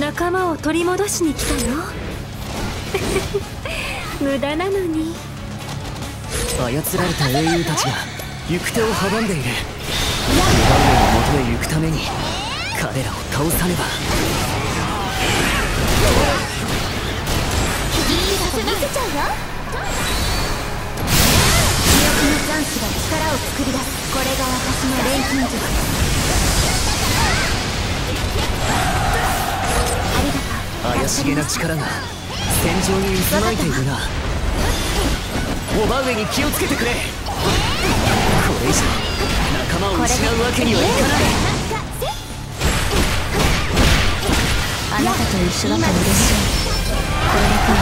仲間を取り戻しに来たの無駄なのに。操られた英雄たちが行く手を阻んでいる。我々の元へ行くために彼らを倒さねば。ギリギリ見せちゃうよ。魅力のチャンスが力を作り出す。これが私の錬金術。怪しげな力が戦場に渦巻いているな。おば上に気をつけてくれ。これ以上仲間を失うわけにはいかない。あなたと一緒だと嬉しい。これだけは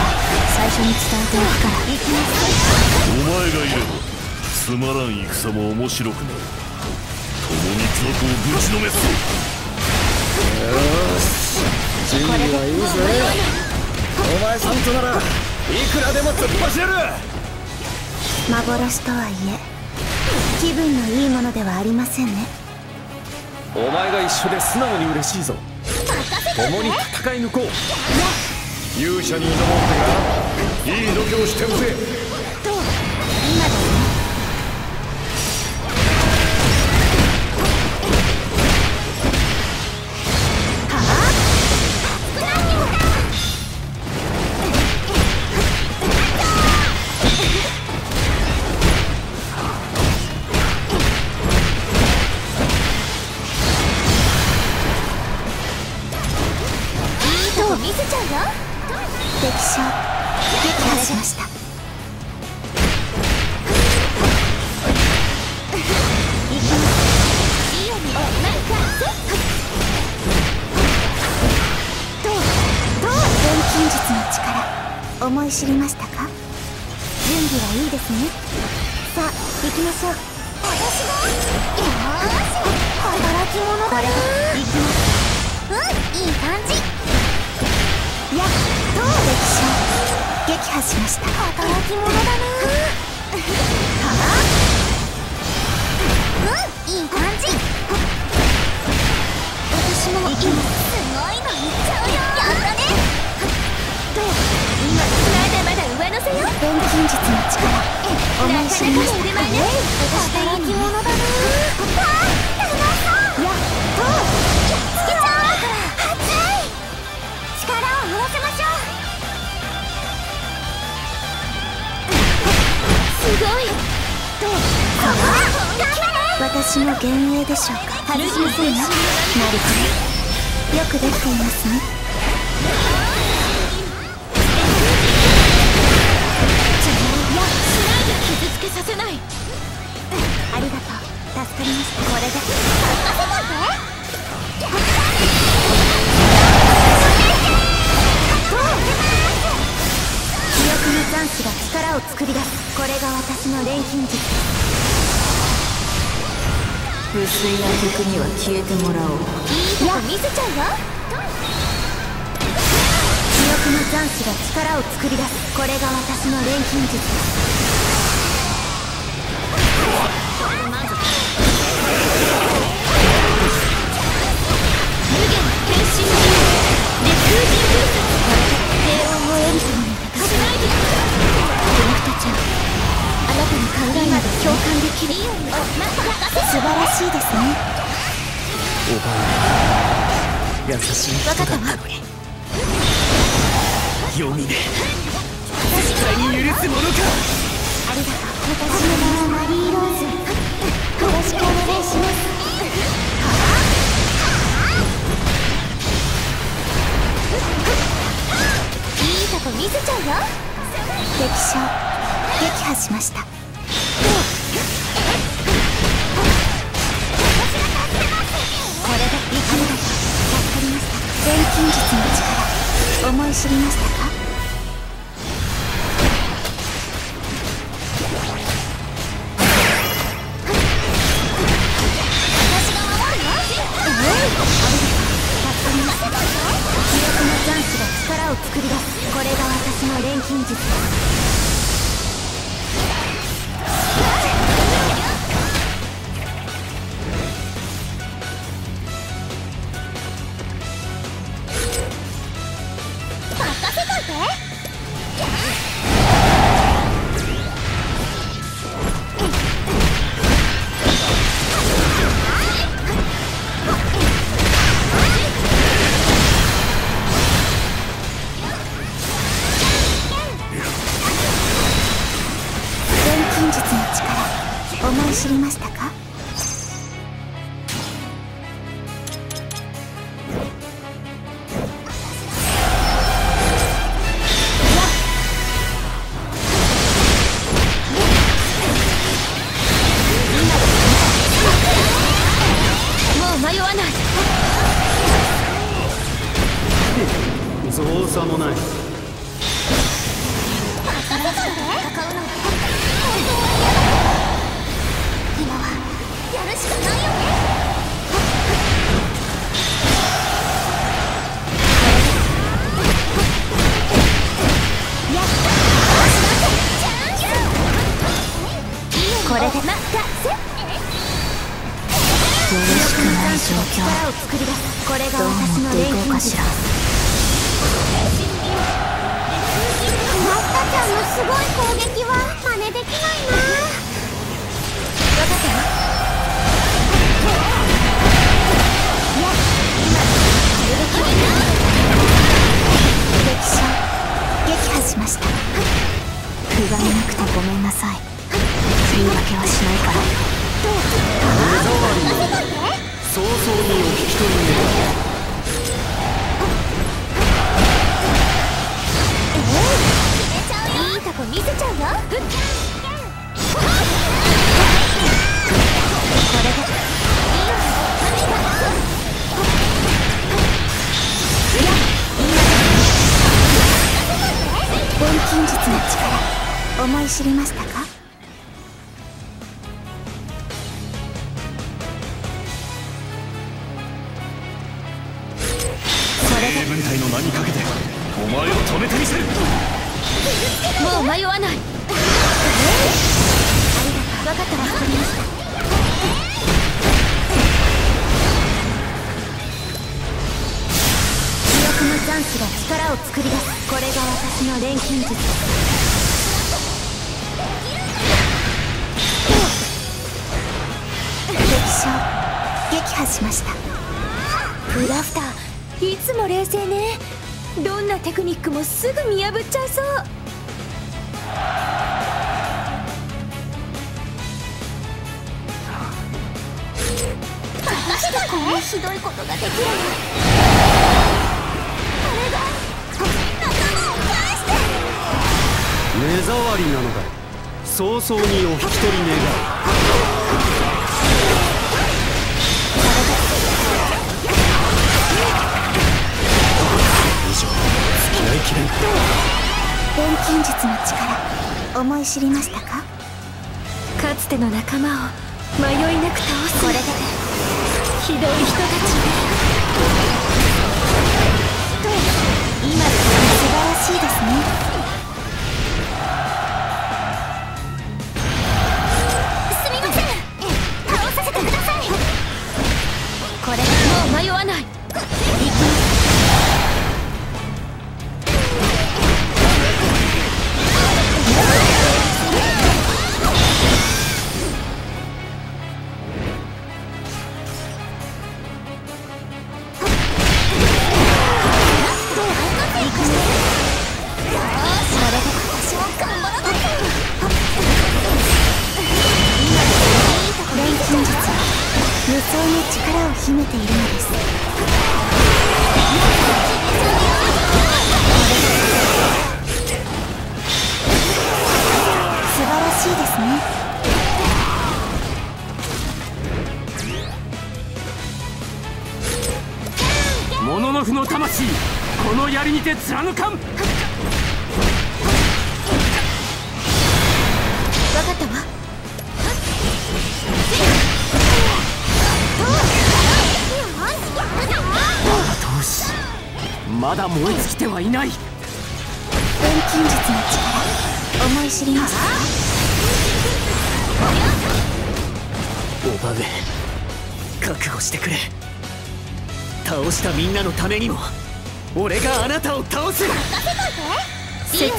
最初に伝えておくから。お前がいればつまらん戦も面白くなる。共に賊をぶちのめすぞ。よし、準備はいいぜ。お前さんとならいくらでも突っ走れる。幻とはいえ気分のいいものではありませんね。お前が一緒で素直に嬉しいぞ。共に戦い抜こう。勇者に挑もうてがいい度胸しておせ。と今だよ。思い知りましたか。準備はいいですね。さあ行きましょう。私だ。よーし、働き者だな。行きます。うん、いい感じ。やっと歴史を撃破しました。働き者だなはあ、うん、いい感じ。私も行きます。すごいの行っちゃうよ。やったね。まだまだ上乗せよ。錬金術の力、思い知りましたか。働き者だな。やっとつけちゃおう。熱い力を合わせましょう。すごい。どう私も幻影でしょうか。はるきませんよ。なるほど、よくできていますね。させない。ありがとう、助かりました。これで任せたぜ。記憶のチャンスが力を作り出す。これが私の錬金術。無粋な曲には消えてもらおう。いや、見せちゃうよ。記憶のチャンスが力を作り出す。これが私の錬金術。優しい人だったのに。読みで絶対に許すものか。ありがとう。私の名はマリーローズ。よろしくお願いします。いいとこ見せちゃうよ。敵将撃破しました。錬金術の力、思い知りましたか。私が守るよ。ありがとう、助かりました。気力のチャンスが力を作り出す。これが私の錬金術。動作もない。今はやるしかないよね。 これでまたせよろしくない状況を作り出す。これが私の連携かしら。マッタちゃんのすごい攻撃は真似できないな。分かったよ。いや、今、撃破しました。不甲斐なくてごめんなさい。 言い訳はしないから。お触りを早々にお引き取り願う。 思い知りましたか？ 軍隊の名にかけてお前を止めてみせる。もう迷わない。ありがとう。分かったわ。取りました。記憶のチャンスが力を作り出す。これが私の錬金術。撃破しました。クラフター いつも冷静ね。どんなテクニックもすぐ見破っちゃいそう。私だこんなひどいことができるの。これが仲間を返して目障りなのだ。早々にお引き取り願う。 錬金術の力思い知りましたか？かつての仲間を迷いなく倒す。これでひどい人たちと今の素晴らしいですね。すみません、倒させてください。これはもう迷わない。 貫かん。分かったわ。後押しまだ燃え尽きてはいない。錬金術の力思い知りました。おばめ覚悟してくれ。倒したみんなのためにも 俺があなたを倒す。説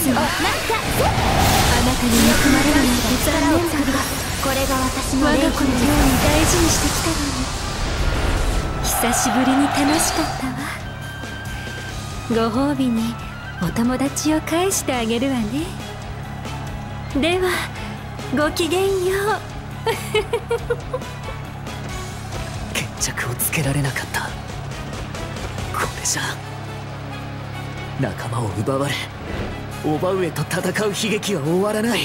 はあなたに憎まれるような力を作る。これが私の我が子のように大事にしてきたのに。久しぶりに楽しかったわ。ご褒美にお友達を返してあげるわね。ではごきげんよう。決着をつけられなかった。これじゃ 仲間を奪われ、叔母上と戦う悲劇は終わらない。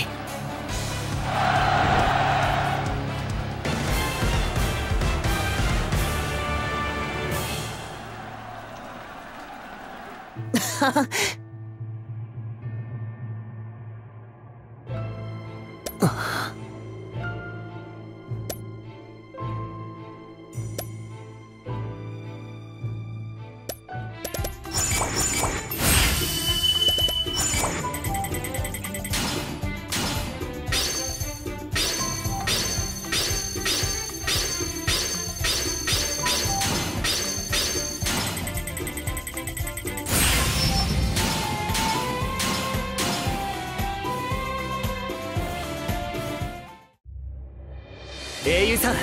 英雄さん、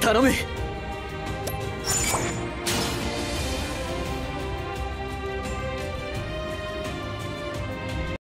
頼む。